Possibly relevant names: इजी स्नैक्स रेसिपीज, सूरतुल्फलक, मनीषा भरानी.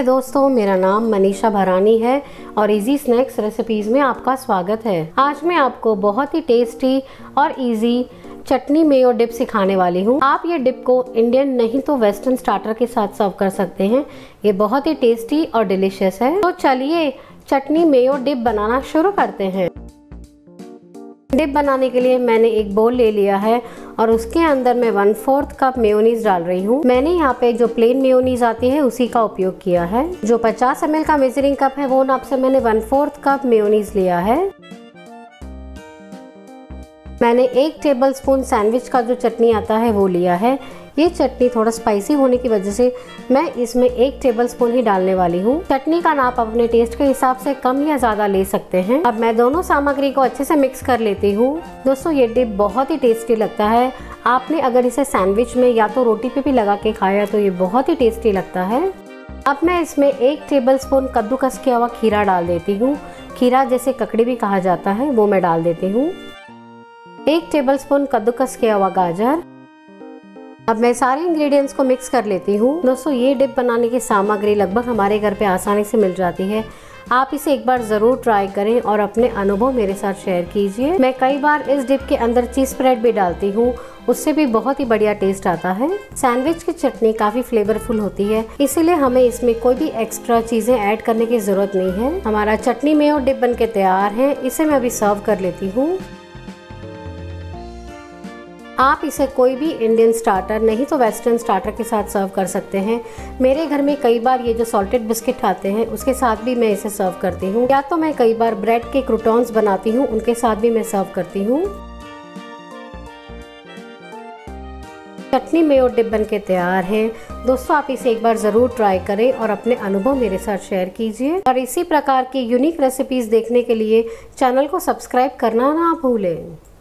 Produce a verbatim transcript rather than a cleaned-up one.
दोस्तों, मेरा नाम मनीषा भरानी है और इजी स्नैक्स रेसिपीज में आपका स्वागत है। आज मैं आपको बहुत ही टेस्टी और इजी चटनी में और डिप सिखाने वाली हूँ। आप ये डिप को इंडियन नहीं तो वेस्टर्न स्टार्टर के साथ सर्व कर सकते हैं। ये बहुत ही टेस्टी और डिलीशियस है। तो चलिए चटनी में और डिप बनाना शुरू करते हैं। डिप बनाने के लिए मैंने एक बोल ले लिया है और उसके अंदर मैं वन फोर्थ कप मेयोनीज डाल रही हूँ। मैंने यहाँ पे जो प्लेन मेयोनीज आती है उसी का उपयोग किया है। जो पचास एम एल का मेजरिंग कप है वो नाप से मैंने वन फोर्थ कप मेयोनीज लिया है। मैंने एक टेबलस्पून सैंडविच का जो चटनी आता है वो लिया है। ये चटनी थोड़ा स्पाइसी होने की वजह से मैं इसमें एक टेबलस्पून ही डालने वाली हूँ। चटनी का नाप आप अपने टेस्ट के हिसाब से कम या ज़्यादा ले सकते हैं। अब मैं दोनों सामग्री को अच्छे से मिक्स कर लेती हूँ। दोस्तों, ये डिप बहुत ही टेस्टी लगता है। आपने अगर इसे सैंडविच में या तो रोटी पे भी लगा के खाया तो ये बहुत ही टेस्टी लगता है। अब मैं इसमें एक टेबलस्पून कद्दूकस किया हुआ खीरा डाल देती हूँ। खीरा जिसे ककड़ी भी कहा जाता है वो मैं डाल देती हूँ। एक टेबलस्पून कद्दूकस किया हुआ गाजर। अब मैं सारे इंग्रेडिएंट्स को मिक्स कर लेती हूँ। दोस्तों, ये डिप बनाने की सामग्री लगभग हमारे घर पे आसानी से मिल जाती है। आप इसे एक बार ज़रूर ट्राई करें और अपने अनुभव मेरे साथ शेयर कीजिए। मैं कई बार इस डिप के अंदर चीज़ स्प्रेड भी डालती हूँ, उससे भी बहुत ही बढ़िया टेस्ट आता है। सैंडविच की चटनी काफ़ी फ्लेवरफुल होती है, इसीलिए हमें इसमें कोई भी एक्स्ट्रा चीज़ें ऐड करने की ज़रूरत नहीं है। हमारा चटनी मेयो डिप बन के तैयार है। इसे मैं अभी सर्व कर लेती हूँ। आप इसे कोई भी इंडियन स्टार्टर नहीं तो वेस्टर्न स्टार्टर के साथ सर्व कर सकते हैं। मेरे घर में कई बार ये जो सॉल्टेड बिस्किट आते हैं उसके साथ भी मैं इसे सर्व करती हूँ, या तो मैं कई बार ब्रेड के क्रूटॉन्स बनाती हूँ उनके साथ भी मैं सर्व करती हूँ। चटनी मेयो डिप बन के तैयार है। दोस्तों, आप इसे एक बार ज़रूर ट्राई करें और अपने अनुभव मेरे साथ शेयर कीजिए। और इसी प्रकार की यूनिक रेसिपीज़ देखने के लिए चैनल को सब्सक्राइब करना ना भूलें।